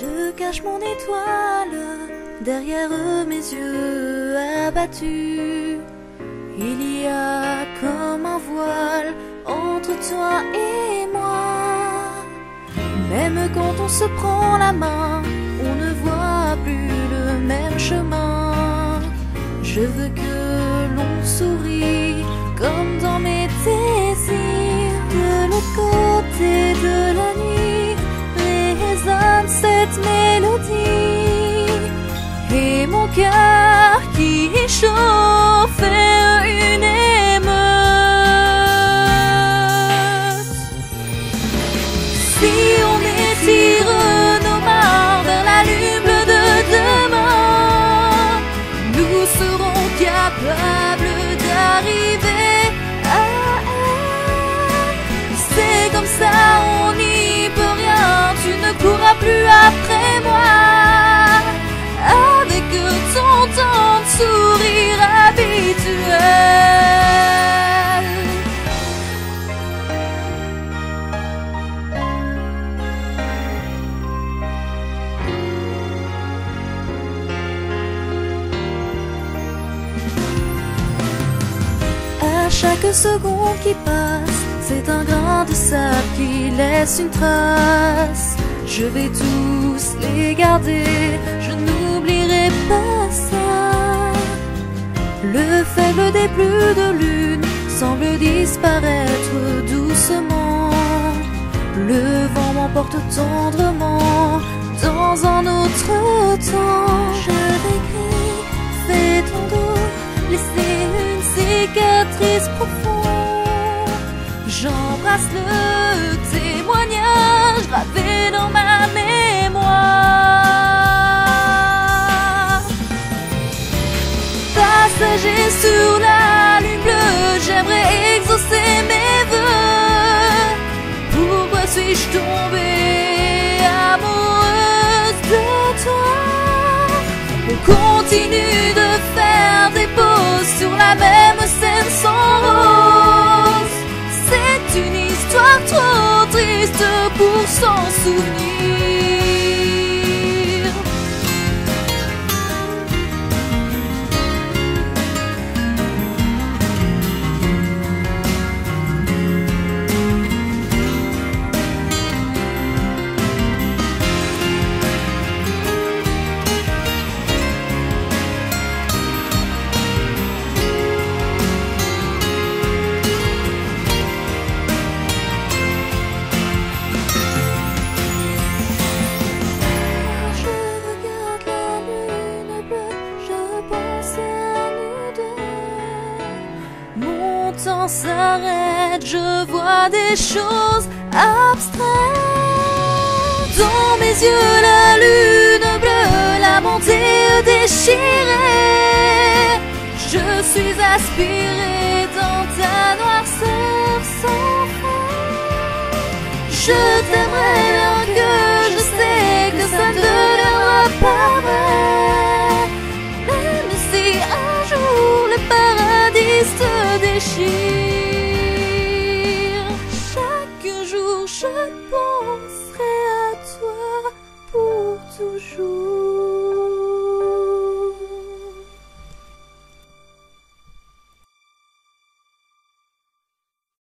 Je cache mon étoile derrière mes yeux abattus. Il y a comme un voile entre toi et moi. Même quand on se prend la main, on ne voit plus le même chemin. Je veux que l'on sourie comme dans mes désirs. De l'autre côté de la nuit résonne cette mélodie, et mon cœur qui échauffe fait une émeute. Si on étire nos mains vers la lune de demain, nous serons capables d'arriver à elle. C'est comme ça, on n'y peut rien. Tu ne courras plus après moi, avec ton temps de sourire habituel. À chaque seconde qui passe, c'est un grain de sable qui laisse une trace. Je vais tous les garder, je n'oublierai pas ça. Le faible des pluies de lune semble disparaître doucement. Le vent m'emporte tendrement dans un autre temps. Je t'écris, fais ton dos laisser une cicatrice profonde. J'embrasse le témoignage gravé dans ma mémoire. Passager sur la lune bleue, j'aimerais exaucer mes vœux. Pourquoi suis-je tombée amoureuse de toi? On continue de faire des pauses sur la même scène sans rose. C'est une histoire trop triste pour s'en souvenir. S'arrête, je vois des choses abstraites. Dans mes yeux, la lune bleue, la montée déchirée. Je suis aspirée dans ta noirceur sans fin. Je t'aimerai bien que je sais que ça ne deviendra pas vrai. Même si un jour le paradis se déchire. Chaque jour, chaque bon.